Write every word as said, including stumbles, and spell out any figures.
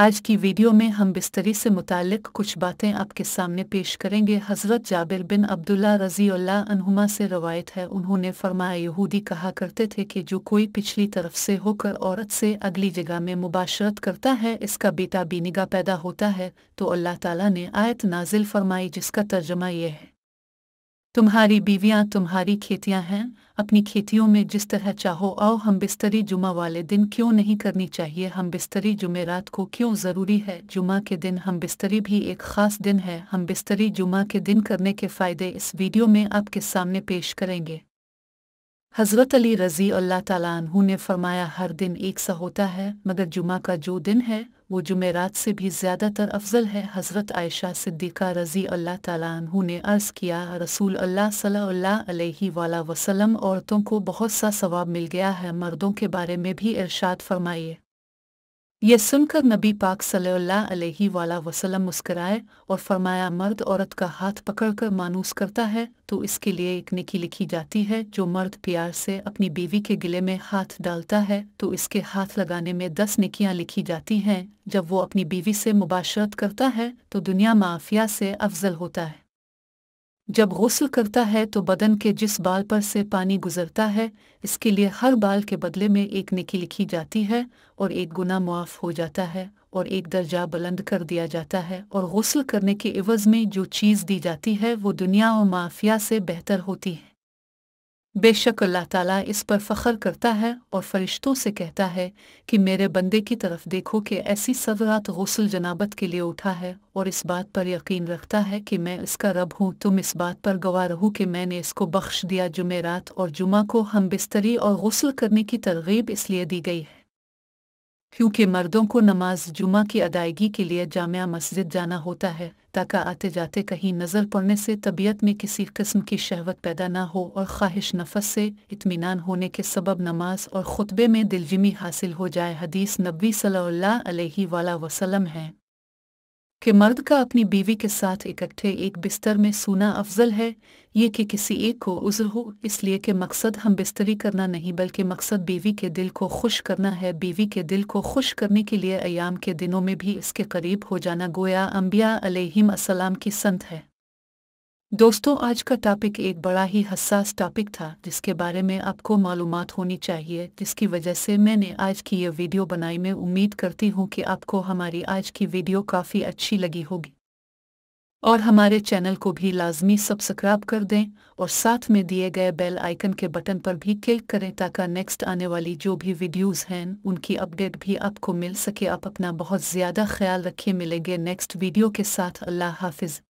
आज की वीडियो में हम बिस्तरी से मुतालिक कुछ बातें आपके सामने पेश करेंगे। हज़रत जाबिर बिन अब्दुल्ला रज़ी अल्लाह अन्हुमा से रवायत है, उन्होंने फरमाया, यहूदी कहा करते थे कि जो कोई पिछली तरफ से होकर औरत से अगली जगह में मुबाशरत करता है, इसका बेटा बीनिगा पैदा होता है। तो अल्लाह ताला ने आयत नाजिल फरमाई जिसका तर्जुमा यह है, तुम्हारी बीवियाँ तुम्हारी खेतियाँ हैं, अपनी खेतियों में जिस तरह चाहो आओ। हम्बिस्तरी जुमा वाले दिन क्यों नहीं करनी चाहिए? हम्बिस्तरी जुमेरात को क्यों ज़रूरी है? जुमा के दिन हम्बिस्तरी भी एक ख़ास दिन है। हम्बिस्तरी जुमा के दिन करने के फ़ायदे इस वीडियो में आपके सामने पेश करेंगे। हज़रत अली रज़ी अल्लाह ताला अन्हु ने फरमाया, हर दिन एक सा होता है, मगर जुमा का जो दिन है वो जुमेरात से भी ज़्यादातर अफजल है। हज़रत आयशा सिद्दीक़ा रज़ी अल्लाह ताला अन्हु ने अर्ज़ किया, रसूल अल्लाह सल्लल्लाहु अलैहि वसल्लम, औरतों को बहुत सा सवाब मिल गया है, मर्दों के बारे में भी इरशाद फरमाइए। यह सुनकर नबी पाक सल्लल्लाहु अलैहि वसल्लम मुस्कराए और फरमाया, मर्द औरत का हाथ पकड़कर मानूस करता है तो इसके लिए एक नेकी लिखी जाती है। जो मर्द प्यार से अपनी बीवी के गिले में हाथ डालता है तो इसके हाथ लगाने में दस नेकियां लिखी जाती हैं। जब वो अपनी बीवी से मुबाशरत करता है तो दुनिया माफिया से अफजल होता है। जब गुस्ल करता है तो बदन के जिस बाल पर से पानी गुजरता है, इसके लिए हर बाल के बदले में एक नेकी लिखी जाती है और एक गुनाह मुआफ़ हो जाता है और एक दर्जा बुलंद कर दिया जाता है। और गुस्ल करने के इवज़ में जो चीज़ दी जाती है वो दुनिया और माफिया से बेहतर होती है। बेशक अल्लाह ताला इस पर फ़ख्र करता है और फरिश्तों से कहता है कि मेरे बंदे की तरफ देखो कि ऐसी सवरात गुस्ल जनाबत के लिए उठा है और इस बात पर यकीन रखता है कि मैं इसका रब हूँ। तुम इस बात पर गवाह रहो कि मैंने इसको बख्श दिया। जुमेरात और जुमा को हम्बिस्तरी और गुस्ल करने की तरगीब इसलिए दी गई है क्योंकि मर्दों को नमाज जुमा की अदायगी के लिए जामिया मस्जिद जाना होता है, ताकि आते जाते कहीं नज़र पड़ने से तबीयत में किसी किस्म की शहवत पैदा ना हो और ख्वाहिश नफस से इत्मीनान होने के सबब नमाज और खुतबे में दिलजमी हासिल हो जाए। हदीस नबी सल्लल्लाहु अलैहि वसल्लम है कि मर्द का अपनी बीवी के साथ इकट्ठे एक बिस्तर में सोना अफजल है, ये कि किसी एक को उज़्र हो, इसलिए कि मकसद हम्बिस्तरी करना नहीं बल्कि मकसद बीवी के दिल को खुश करना है। बीवी के दिल को खुश करने के लिए अयाम के दिनों में भी इसके करीब हो जाना गोया अंबिया अलैहिम अस्सलाम की संत है। दोस्तों, आज का टॉपिक एक बड़ा ही हसास टॉपिक था जिसके बारे में आपको मालूमात होनी चाहिए, जिसकी वजह से मैंने आज की ये वीडियो बनाई। मैं उम्मीद करती हूँ कि आपको हमारी आज की वीडियो काफ़ी अच्छी लगी होगी और हमारे चैनल को भी लाजमी सब्सक्राइब कर दें और साथ में दिए गए बेल आइकन के बटन पर भी क्लिक करें ताकि नेक्स्ट आने वाली जो भी वीडियोस हैं उनकी अपडेट भी आपको मिल सके। आप अपना बहुत ज़्यादा ख्याल रखें। मिलेंगे नेक्स्ट वीडियो के साथ। अल्लाह हाफिज़।